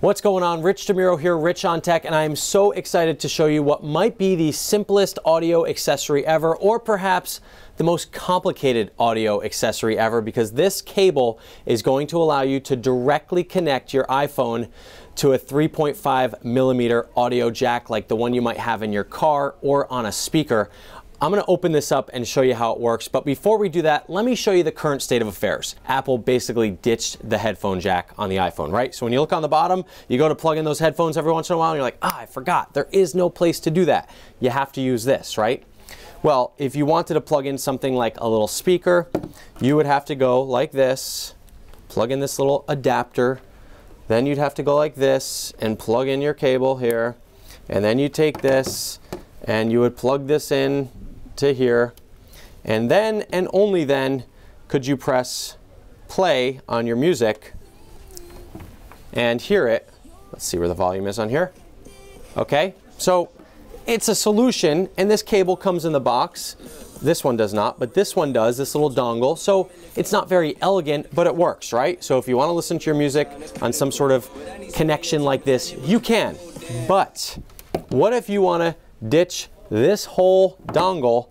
What's going on? Rich DeMuro here, Rich on Tech, and I am so excited to show you what might be the simplest audio accessory ever, or perhaps the most complicated audio accessory ever, because this cable is going to allow you to directly connect your iPhone to a 3.5 millimeter audio jack like the one you might have in your car or on a speaker. I'm gonna open this up and show you how it works, but before we do that, let me show you the current state of affairs. Apple basically ditched the headphone jack on the iPhone, right? So when you look on the bottom, you go to plug in those headphones every once in a while, and you're like, I forgot, there is no place to do that. You have to use this, right? Well, if you wanted to plug in something like a little speaker, you would have to go like this, plug in this little adapter, then you'd have to go like this and plug in your cable here, and then you take this, and you would plug this in to here, and then and only then could you press play on your music and hear it. Let's see where the volume is on here. Okay, so it's a solution, and this cable comes in the box. This one does not, but this one does, this little dongle. So it's not very elegant, but it works, right? So if you want to listen to your music on some sort of connection like this, you can. But what if you want to ditch this whole dongle?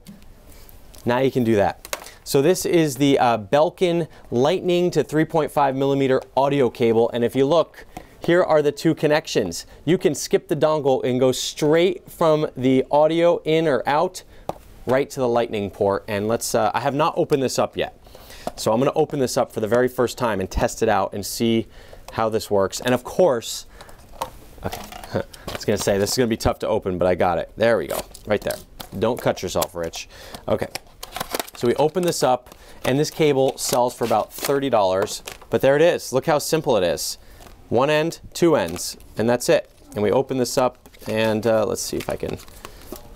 Now you can do that. So this is the Belkin Lightning to 3.5 millimeter audio cable, and if you look, here are the two connections. You can skip the dongle and go straight from the audio in or out right to the Lightning port. And let's, I have not opened this up yet. So I'm gonna open this up for the very first time and test it out and see how this works. And of course, okay, I was gonna say this is gonna be tough to open, but I got it. There we go, right there. Don't cut yourself, Rich. Okay, so we open this up, and this cable sells for about $30, but there it is. Look how simple it is. One end, two ends, and that's it. And we open this up, and let's see if I can.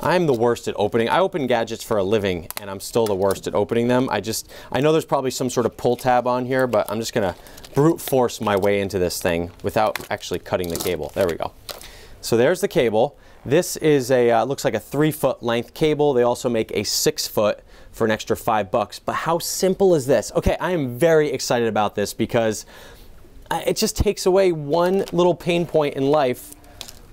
I'm the worst at opening. I open gadgets for a living, and I'm still the worst at opening them. I know there's probably some sort of pull tab on here, but I'm just gonna brute force my way into this thing without actually cutting the cable. There we go. So there's the cable. This is a, looks like a 3-foot length cable. They also make a 6-foot for an extra $5. But how simple is this? Okay, I am very excited about this because it just takes away one little pain point in life,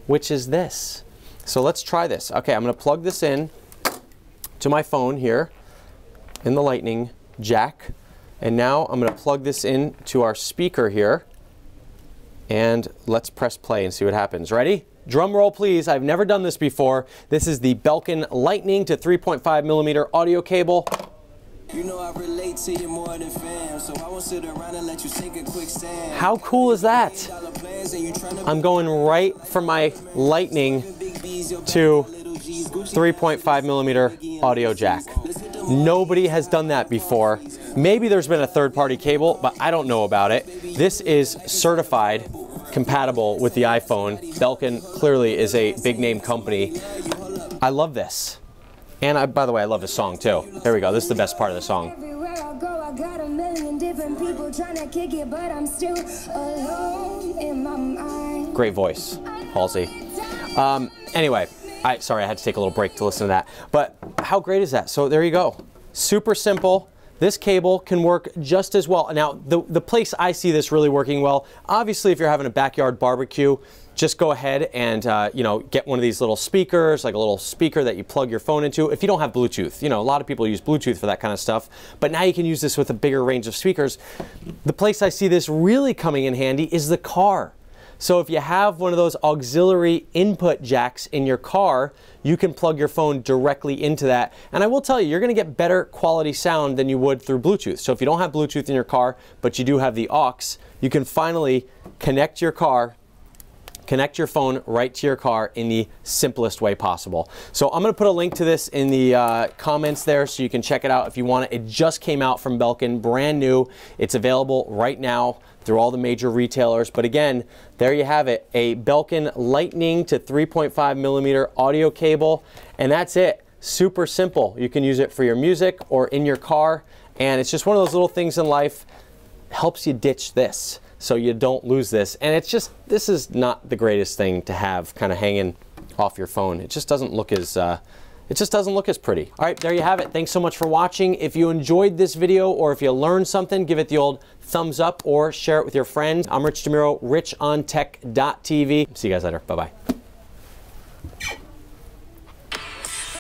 which is this. So let's try this. Okay, I'm gonna plug this in to my phone here in the Lightning jack. And now I'm gonna plug this in to our speaker here. And let's press play and see what happens. Ready? Drum roll, please. I've never done this before. This is the Belkin Lightning to 3.5 millimeter audio cable. You know I relate to you more than fam, so I won't sit around and let you sink in quicksand. How cool is that? I'm going right from my Lightning to 3.5 millimeter audio jack. Nobody has done that before. Maybe there's been a third-party cable, but I don't know about it. This is certified compatible with the iPhone. Belkin clearly is a big-name company. I love this. And by the way, I love this song too. Here we go, this is the best part of the song. Everywhere I go, I got a million different people trying to kick it, but I'm still alone in my mind. Great voice, Halsey. Anyway, sorry, I had to take a little break to listen to that. But how great is that? So there you go, super simple. This cable can work just as well. Now, the place I see this really working well, obviously if you're having a backyard barbecue, just go ahead and you know, get one of these little speakers, like a little speaker that you plug your phone into. If you don't have Bluetooth, you know, a lot of people use Bluetooth for that kind of stuff, but now you can use this with a bigger range of speakers. The place I see this really coming in handy is the car. So if you have one of those auxiliary input jacks in your car, you can plug your phone directly into that. And I will tell you, you're gonna get better quality sound than you would through Bluetooth. So if you don't have Bluetooth in your car, but you do have the AUX, you can finally connect your car, connect your phone right to your car in the simplest way possible. So I'm gonna put a link to this in the comments there so you can check it out if you want it. It just came out from Belkin, brand new. It's available right now through all the major retailers. But again, there you have it, a Belkin Lightning to 3.5 millimeter audio cable, and that's it. Super simple. You can use it for your music or in your car, and it's just one of those little things in life, helps you ditch this so you don't lose this. And it's just, this is not the greatest thing to have kind of hanging off your phone. It just doesn't look as it just doesn't look as pretty. All right, there you have it. Thanks so much for watching. If you enjoyed this video or if you learned something, give it the old thumbs up or share it with your friends. I'm Rich DeMuro, richontech.tv. See you guys later. Bye-bye.